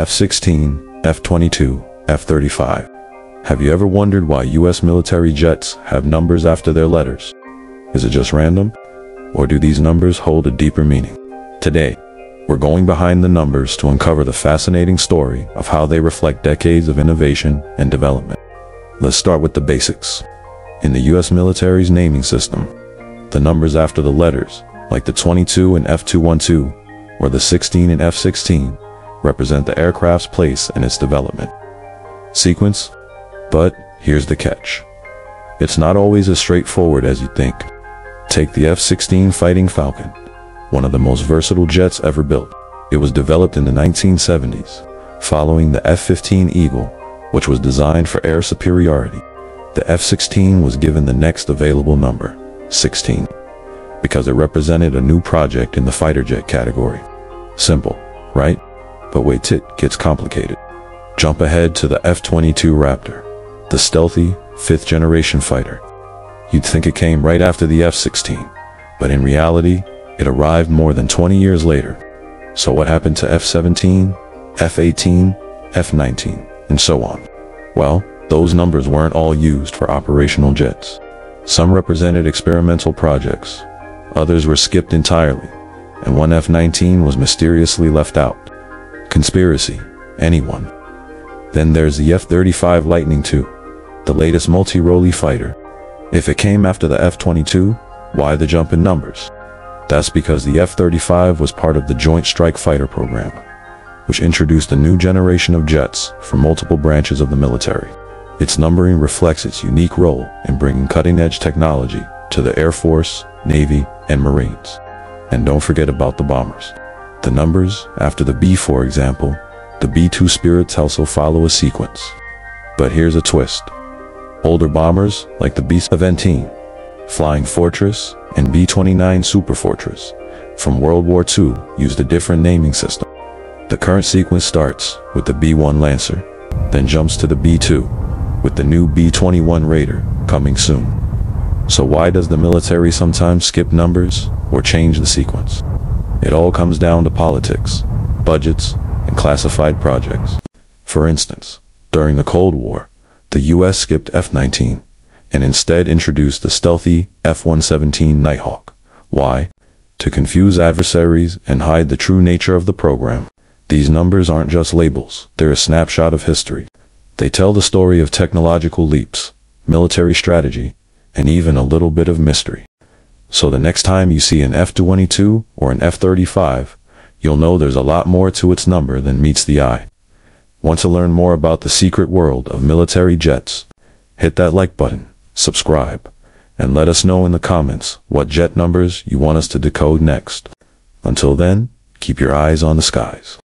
F-16, F-22, F-35. Have you ever wondered why US military jets have numbers after their letters? Is it just random? Or do these numbers hold a deeper meaning? Today, we're going behind the numbers to uncover the fascinating story of how they reflect decades of innovation and development. Let's start with the basics. In the US military's naming system, the numbers after the letters, like the 22 in F-212 or the 16 in F-16, represent the aircraft's place in its development sequence. But here's the catch. It's not always as straightforward as you think. Take the F-16 Fighting Falcon, one of the most versatile jets ever built. It was developed in the 1970s, following the F-15 Eagle, which was designed for air superiority. The F-16 was given the next available number, 16, because it represented a new project in the fighter jet category. Simple, right? But wait, it gets complicated. Jump ahead to the F-22 Raptor, the stealthy, fifth-generation fighter. You'd think it came right after the F-16, but in reality, it arrived more than 20 years later. So what happened to F-17, F-18, F-19, and so on? Well, those numbers weren't all used for operational jets. Some represented experimental projects, others were skipped entirely, and one F-19 was mysteriously left out. Conspiracy, anyone? Then there's the F-35 Lightning II, the latest multi-role fighter. If it came after the F-22, why the jump in numbers? That's because the F-35 was part of the Joint Strike Fighter program, which introduced a new generation of jets for multiple branches of the military. Its numbering reflects its unique role in bringing cutting-edge technology to the Air Force, Navy, and Marines. And don't forget about the bombers. The numbers after the B, for example, the B-2 Spirit also follow a sequence. But here's a twist. Older bombers, like the B-17, Flying Fortress, and B-29 Super Fortress from World War II used a different naming system. The current sequence starts with the B-1 Lancer, then jumps to the B-2, with the new B-21 Raider coming soon. So why does the military sometimes skip numbers or change the sequence? It all comes down to politics, budgets, and classified projects. For instance, during the Cold War, the US skipped F-19, and instead introduced the stealthy F-117 Nighthawk. Why? To confuse adversaries and hide the true nature of the program. These numbers aren't just labels, they're a snapshot of history. They tell the story of technological leaps, military strategy, and even a little bit of mystery. So the next time you see an F-22 or an F-35, you'll know there's a lot more to its number than meets the eye. Want to learn more about the secret world of military jets? Hit that like button, subscribe, and let us know in the comments what jet numbers you want us to decode next. Until then, keep your eyes on the skies.